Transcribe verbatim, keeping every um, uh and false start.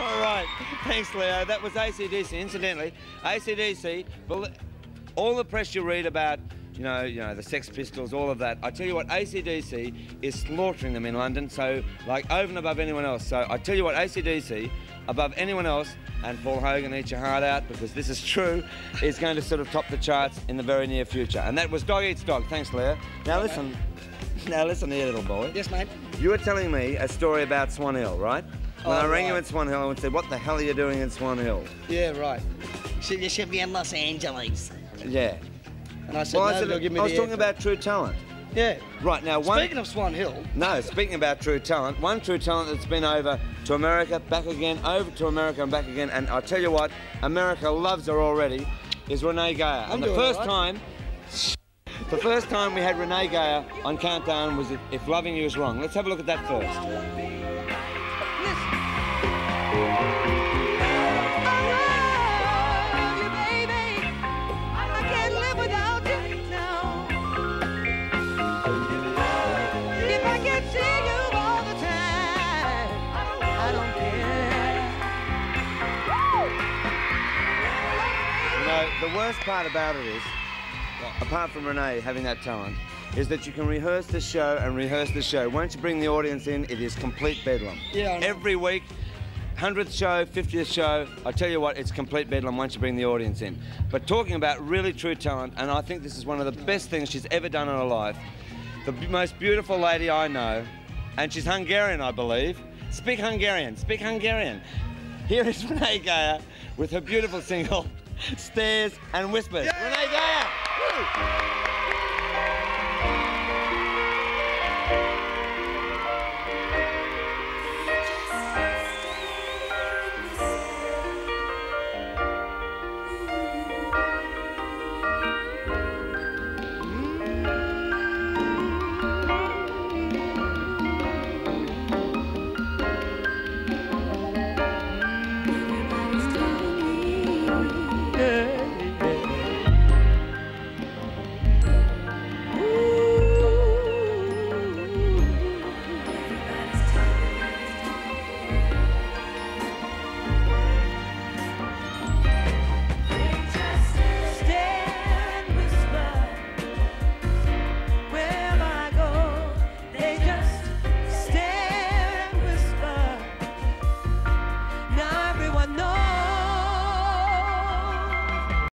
All right. Thanks, Leo. That was A C D C. Incidentally, A C D C, all the press you read about, you know, you know, the Sex Pistols, all of that. I tell you what, A C D C is slaughtering them in London, so, like, over and above anyone else. So I tell you what, A C D C, above anyone else, and Paul Hogan, eat your heart out, because this is true, is going to sort of top the charts in the very near future. And that was Dog Eats Dog. Thanks, Leo. Now, okay. listen. Now, listen here, little boy. Yes, mate? You were telling me a story about Swan Hill, right? When oh, I rang right. you in Swan Hill and said, what the hell are you doing in Swan Hill? Yeah, right. She, you should be in Los Angeles. Yeah. And I said, well, no, I, said, give me I was talking effort. about True Talent. Yeah. Right, now one... Speaking of Swan Hill... No, speaking about True Talent, one True Talent that's been over to America, back again, over to America and back again, and I'll tell you what, America loves her already, is Renée Geyer. I'm and the first right. time... The first time we had Renée Geyer on Countdown was If Loving You Is Wrong. Let's have a look at that first. The worst part about it is, apart from Renée having that talent, is that you can rehearse the show and rehearse the show. Once you bring the audience in, it is complete bedlam. Yeah. Every week, hundredth show, fiftieth show, I tell you what, it's complete bedlam once you bring the audience in. But talking about really true talent, and I think this is one of the best things she's ever done in her life, the most beautiful lady I know, and she's Hungarian, I believe. Speak Hungarian, speak Hungarian. Here is Renée Geyer with her beautiful single, Stares and Whispers. Yeah. Renée Geyer! Woo!